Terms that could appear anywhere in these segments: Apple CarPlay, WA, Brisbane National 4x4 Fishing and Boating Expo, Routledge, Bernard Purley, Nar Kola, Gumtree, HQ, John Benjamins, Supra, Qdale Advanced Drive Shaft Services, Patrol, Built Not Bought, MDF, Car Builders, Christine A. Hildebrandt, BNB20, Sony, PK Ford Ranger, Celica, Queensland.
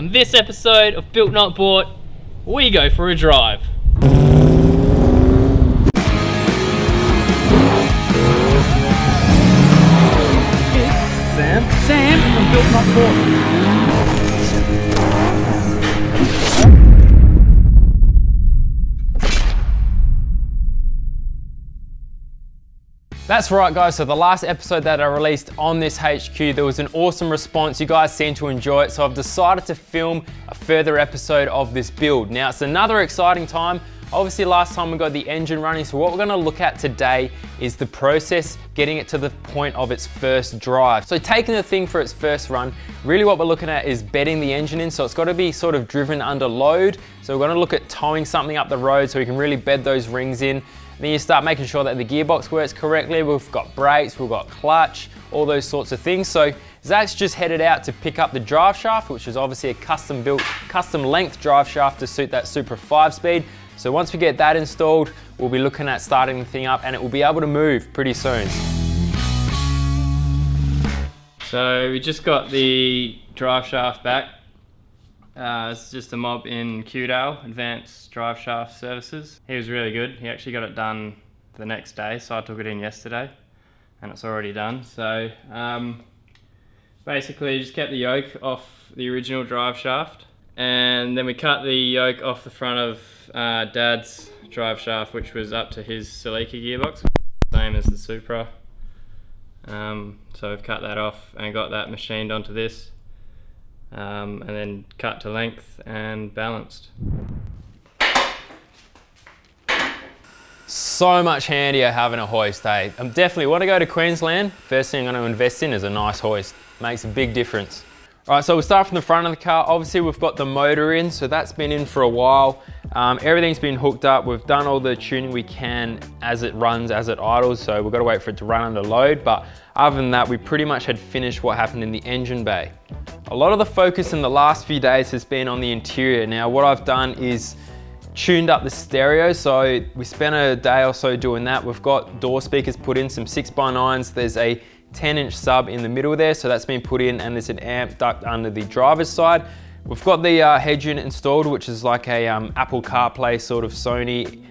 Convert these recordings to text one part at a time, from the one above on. On this episode of Built Not Bought, we go for a drive. It's Sam from Built Not Bought. That's right guys, so the last episode that I released on this HQ, there was an awesome response. You guys seem to enjoy it, so I've decided to film a further episode of this build. Now it's another exciting time. Obviously last time we got the engine running, so what we're gonna look at today is the process getting it to the point of its first drive. So taking the thing for its first run, really what we're looking at is bedding the engine in, so it's gotta be sort of driven under load. So we're gonna look at towing something up the road so we can really bed those rings in. Then you start making sure that the gearbox works correctly. We've got brakes, we've got clutch, all those sorts of things. So Zach's just headed out to pick up the drive shaft, which is obviously a custom built, custom length drive shaft to suit that Supra 5-speed. So once we get that installed, we'll be looking at starting the thing up and it will be able to move pretty soon. So we just got the drive shaft back. It's just a mob in Qdale Advanced Drive Shaft Services. He was really good. He actually got it done the next day, so I took it in yesterday and it's already done. So basically just kept the yoke off the original drive shaft, and then we cut the yoke off the front of Dad's drive shaft, which was up to his Celica gearbox, same as the Supra. So we've cut that off and got that machined onto this, and then cut to length and balanced. So much handier having a hoist, hey? I definitely want to go to Queensland. First thing I'm going to invest in is a nice hoist. Makes a big difference. Alright, so we'll start from the front of the car. Obviously we've got the motor in, so that's been in for a while. Everything's been hooked up. We've done all the tuning we can as it runs, as it idles, so we've got to wait for it to run under load. But other than that, we pretty much had finished what happened in the engine bay. A lot of the focus in the last few days has been on the interior. Now what I've done is tuned up the stereo, so we spent a day or so doing that. We've got door speakers put in, some 6x9s. There's a 10-inch sub in the middle there, so that's been put in, and there's an amp duct under the driver's side. We've got the head unit installed, which is like a Apple CarPlay sort of Sony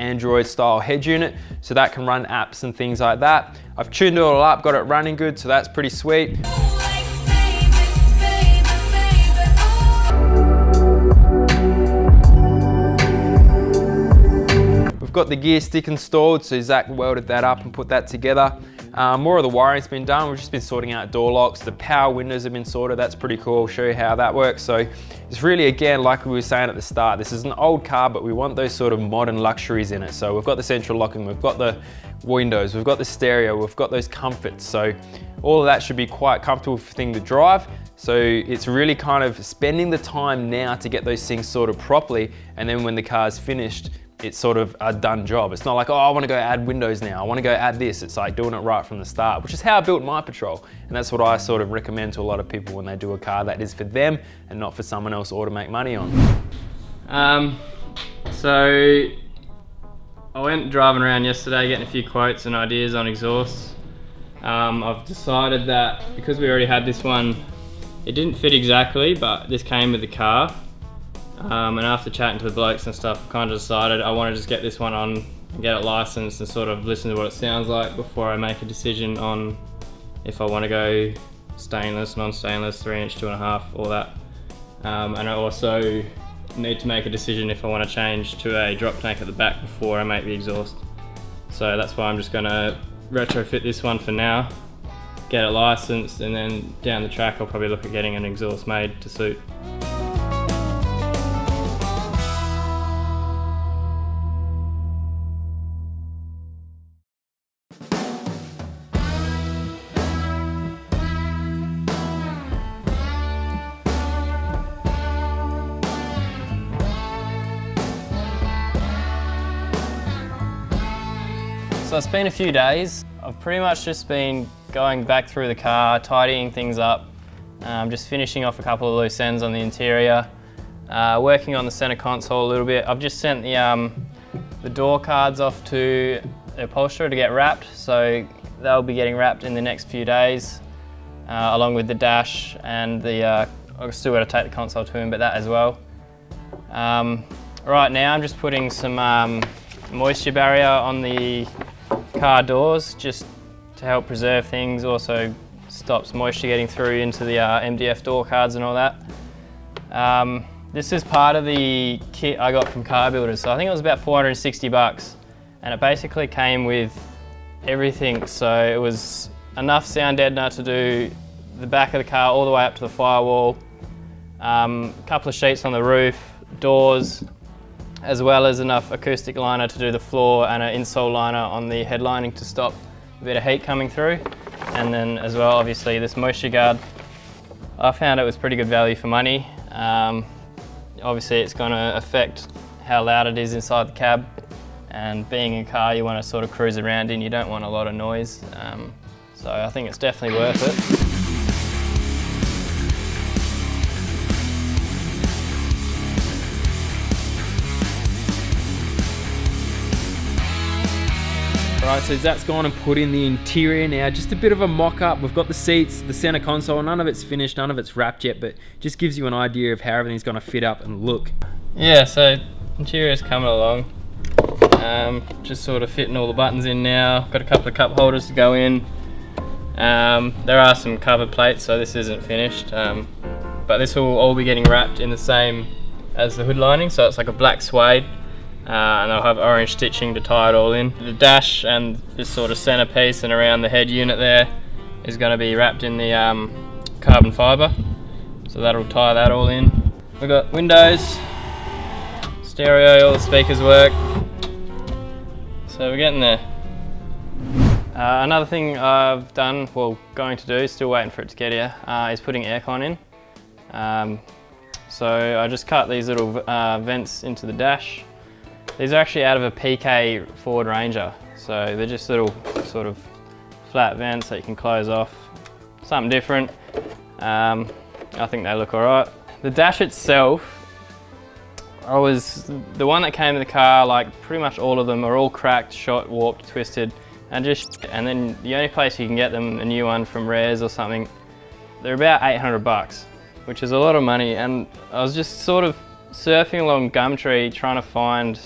Android style head unit, so that can run apps and things like that. I've tuned it all up, got it running good, so that's pretty sweet. We've got the gear stick installed, so Zach welded that up and put that together. More of the wiring's been done. We've just been sorting out door locks. The power windows have been sorted. That's pretty cool. I'll show you how that works. So it's really, again, like we were saying at the start, this is an old car, but we want those sort of modern luxuries in it. So we've got the central locking, we've got the windows, we've got the stereo, we've got those comforts. So all of that should be quite comfortable for thing to drive. So it's really kind of spending the time now to get those things sorted properly. And then when the car's finished, it's sort of a done job. It's not like, oh, I want to go add windows now, I want to go add this. It's like doing it right from the start, which is how I built my Patrol. And that's what I sort of recommend to a lot of people when they do a car that is for them and not for someone else or to make money on. So I went driving around yesterday, getting a few quotes and ideas on exhausts. I've decided that because we already had this one, it didn't fit exactly, but this came with the car. And after chatting to the blokes and stuff, I kind of decided I want to just get this one on and get it licensed and sort of listen to what it sounds like before I make a decision on if I want to go stainless, non-stainless, 3-inch, 2.5, all that. And I also need to make a decision if I want to change to a drop tank at the back before I make the exhaust. So that's why I'm just going to retrofit this one for now, get it licensed, and then down the track I'll probably look at getting an exhaust made to suit. So it's been a few days. I've pretty much just been going back through the car, tidying things up, just finishing off a couple of loose ends on the interior, working on the centre console a little bit. I've just sent the door cards off to the upholsterer to get wrapped, so they'll be getting wrapped in the next few days, along with the dash and the I've still got to take the console to him, but that as well. Right now I'm just putting some moisture barrier on the car doors just to help preserve things, also stops moisture getting through into the MDF door cards and all that. This is part of the kit I got from Car Builders, so I think it was about 460 bucks, and it basically came with everything. So it was enough sound deadener to do the back of the car all the way up to the firewall, a couple of sheets on the roof, doors, as well as enough acoustic liner to do the floor and an insole liner on the headlining to stop a bit of heat coming through. And then as well, obviously, this moisture guard. I found it was pretty good value for money. Obviously it's going to affect how loud it is inside the cab, and being in a car you want to sort of cruise around in, you don't want a lot of noise, so I think it's definitely worth it. Alright, so Zach's gone and put in the interior now. Just a bit of a mock-up. We've got the seats, the center console, none of it's finished, none of it's wrapped yet, but just gives you an idea of how everything's going to fit up and look. Yeah, so interior's coming along. Just sort of fitting all the buttons in now. Got a couple of cup holders to go in. There are some cover plates, so this isn't finished. But this will all be getting wrapped in the same as the hood lining, so it's like a black suede. And I'll have orange stitching to tie it all in. The dash and this sort of centerpiece and around the head unit there is going to be wrapped in the carbon fiber, so that'll tie that all in. We've got windows, stereo, all the speakers work, so we're getting there. Another thing I've done, well, going to do, still waiting for it to get here, is putting aircon in. So I just cut these little vents into the dash. These are actually out of a PK Ford Ranger, so they're just little sort of flat vents that you can close off. Something different. I think they look alright. The dash itself, the one that came in the car, like pretty much all of them are all cracked, shot, warped, twisted, and then the only place you can get them, a new one from Rares or something, they're about 800 bucks, which is a lot of money. And I was just sort of surfing along Gumtree trying to find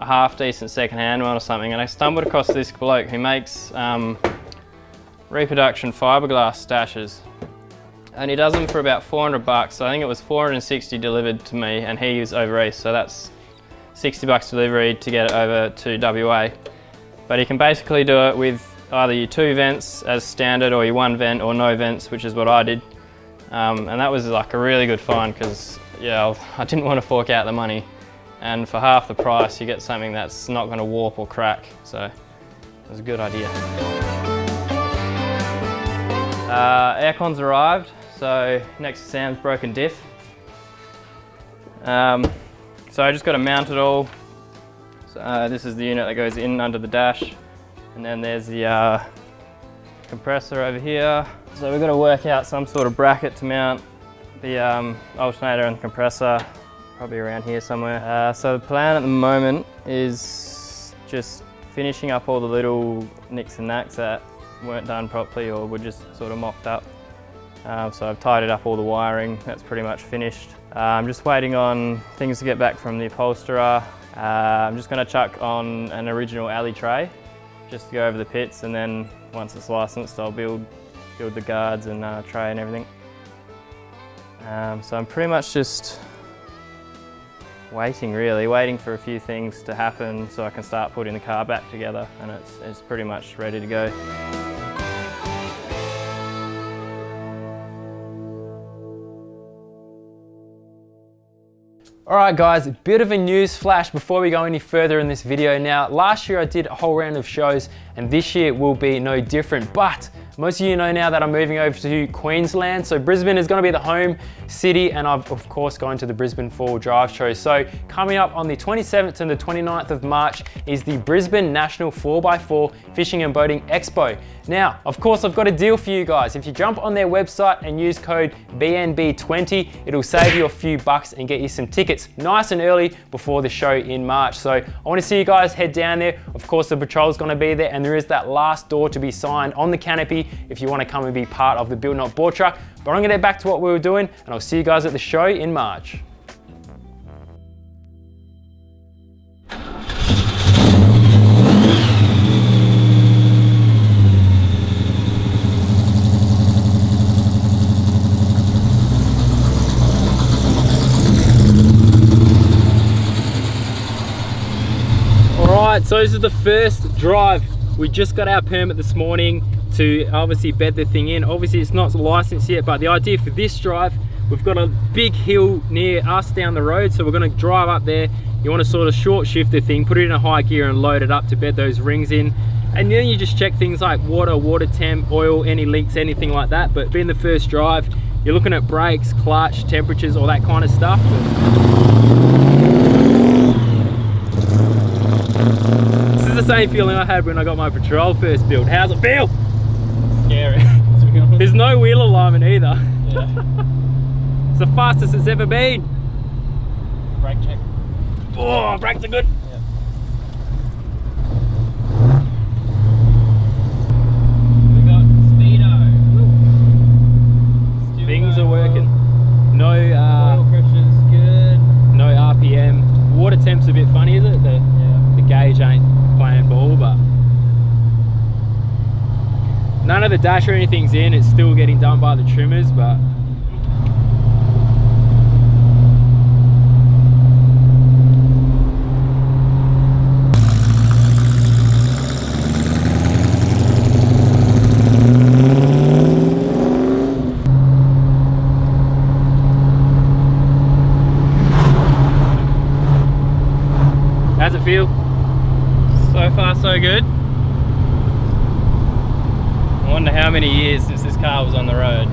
a half-decent second-hand one or something, and I stumbled across this bloke who makes reproduction fiberglass dashes, and he does them for about 400 bucks. I think it was 460 delivered to me, and he was over east, so that's 60 bucks delivery to get it over to WA. But he can basically do it with either your two vents as standard, or your one vent or no vents, which is what I did, and that was like a really good find, because yeah, I didn't want to fork out the money, and for half the price you get something that's not going to warp or crack, so it was a good idea. Aircon's arrived, so next to Sam's broken diff. So I just got to mount it all. So, this is the unit that goes in under the dash, and then there's the compressor over here. So we've got to work out some sort of bracket to mount the alternator and compressor, probably around here somewhere. So the plan at the moment is just finishing up all the little nicks and knacks that weren't done properly or were just sort of mocked up. So I've tidied up all the wiring, that's pretty much finished. I'm just waiting on things to get back from the upholsterer. I'm just going to chuck on an original alley tray just to go over the pits, and then once it's licensed I'll build the guards and tray and everything. So I'm pretty much just waiting for a few things to happen so I can start putting the car back together, and it's pretty much ready to go. Alright guys, a bit of a news flash before we go any further in this video now. Last year I did a whole round of shows, and this year will be no different, but most of you know now that I'm moving over to Queensland, so Brisbane is going to be the home city, and I've of course gone to the Brisbane 4x4 Drive Show. So coming up on the 27th and the 29th of March is the Brisbane National 4x4 Fishing and Boating Expo. Now, of course, I've got a deal for you guys. If you jump on their website and use code BNB20, it'll save you a few bucks and get you some tickets tickets nice and early before the show in March. So I want to see you guys head down there. Of course, the Patrol's going to be there, and there is that last door to be signed on the canopy if you want to come and be part of the Built Not Bought truck. But I'm going to get back to what we were doing, and I'll see you guys at the show in March. So this is the first drive. We just got our permit this morning to obviously bed the thing in. Obviously it's not licensed yet, but the idea for this drive, we've got a big hill near us down the road, so we're going to drive up there. You want to sort of short shift the thing, put it in a high gear and load it up to bed those rings in. And then you just check things like water temp, oil, any leaks, anything like that. But being the first drive, you're looking at brakes, clutch, temperatures, all that kind of stuff. This is the same feeling I had when I got my Patrol first build. How's it feel? Scary. There's no wheel alignment either. Yeah. It's the fastest it's ever been. Brake check. Oh, brakes are good. Yeah. We got speedo. Woo. Things are working. No oil pressure's good. No RPM. Water temp's a bit funny, is it? The gauge ain't playing ball, but none of the dash or anything's in. It's still getting done by the trimmers, but how's it feel? So far, so good. I wonder how many years since this car was on the road.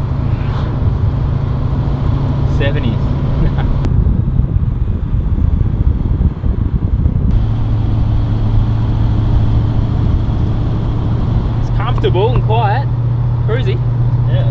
70s. It's comfortable and quiet. Cruisy. Yeah.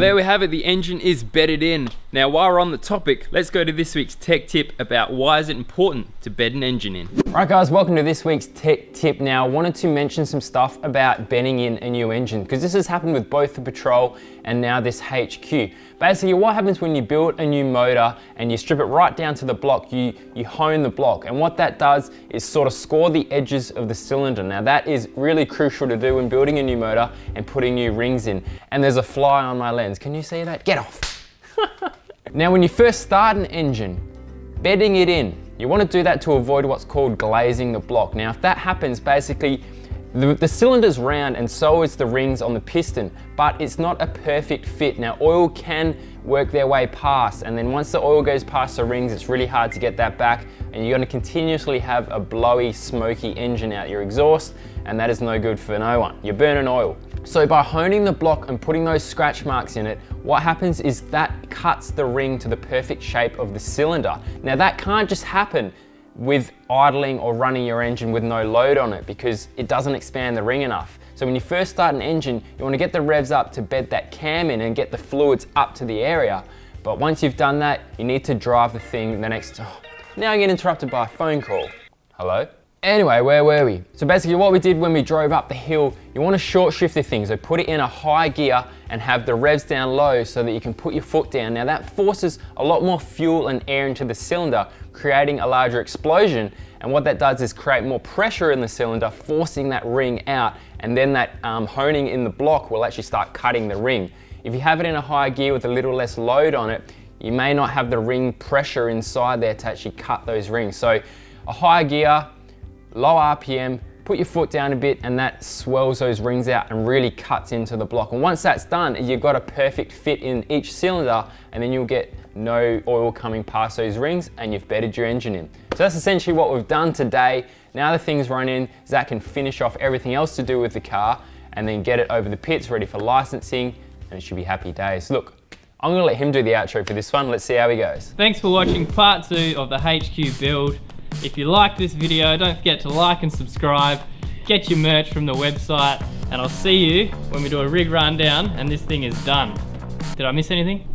There we have it, the engine is bedded in. Now while we're on the topic, let's go to this week's tech tip about why is it important to bed an engine in. Right guys, welcome to this week's tech tip. Now I wanted to mention some stuff about bedding in a new engine, because this has happened with both the Patrol and now this HQ. Basically what happens when you build a new motor and you strip it right down to the block, you hone the block, and what that does is sort of score the edges of the cylinder. Now that is really crucial to do when building a new motor and putting new rings in. And there's a fly on my lens. Can you see that? Get off. Now when you first start an engine, bedding it in, you want to do that to avoid what's called glazing the block. Now if that happens, basically the cylinder's round and so is the rings on the piston, but it's not a perfect fit. Now oil can work their way past, and then once the oil goes past the rings, it's really hard to get that back, and you're going to continuously have a blowy, smoky engine out your exhaust, and that is no good for no one. You're burning oil. So by honing the block and putting those scratch marks in it, what happens is that cuts the ring to the perfect shape of the cylinder. Now that can't just happen with idling or running your engine with no load on it, because it doesn't expand the ring enough. So when you first start an engine, you want to get the revs up to bed that cam in and get the fluids up to the area. But once you've done that, you need to drive the thing the next... Oh, now I get interrupted by a phone call. Hello? Anyway, where were we? So basically what we did when we drove up the hill, you want to short shift the thing, so put it in a high gear and have the revs down low so that you can put your foot down. Now that forces a lot more fuel and air into the cylinder, creating a larger explosion, and what that does is create more pressure in the cylinder, forcing that ring out, and then that honing in the block will actually start cutting the ring. If you have it in a high gear with a little less load on it, you may not have the ring pressure inside there to actually cut those rings. So a high gear, low RPM, put your foot down a bit, and that swells those rings out and really cuts into the block. And once that's done, you've got a perfect fit in each cylinder, and then you'll get no oil coming past those rings, and you've bedded your engine in. So that's essentially what we've done today. Now the thing's run in, Zach can finish off everything else to do with the car, and then get it over the pits, ready for licensing, and it should be happy days. Look, I'm gonna let him do the outro for this one. Let's see how he goes. Thanks for watching part 2 of the HQ build. If you like this video, don't forget to like and subscribe. get your merch from the website, and I'll see you when we do a rig rundown and this thing is done. Did I miss anything?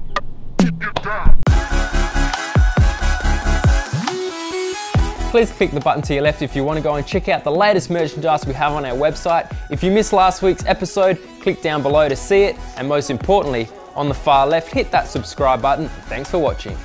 Please click the button to your left if you want to go and check out the latest merchandise we have on our website. If you missed last week's episode, click down below to see it, and most importantly, on the far left, hit that subscribe button. Thanks for watching.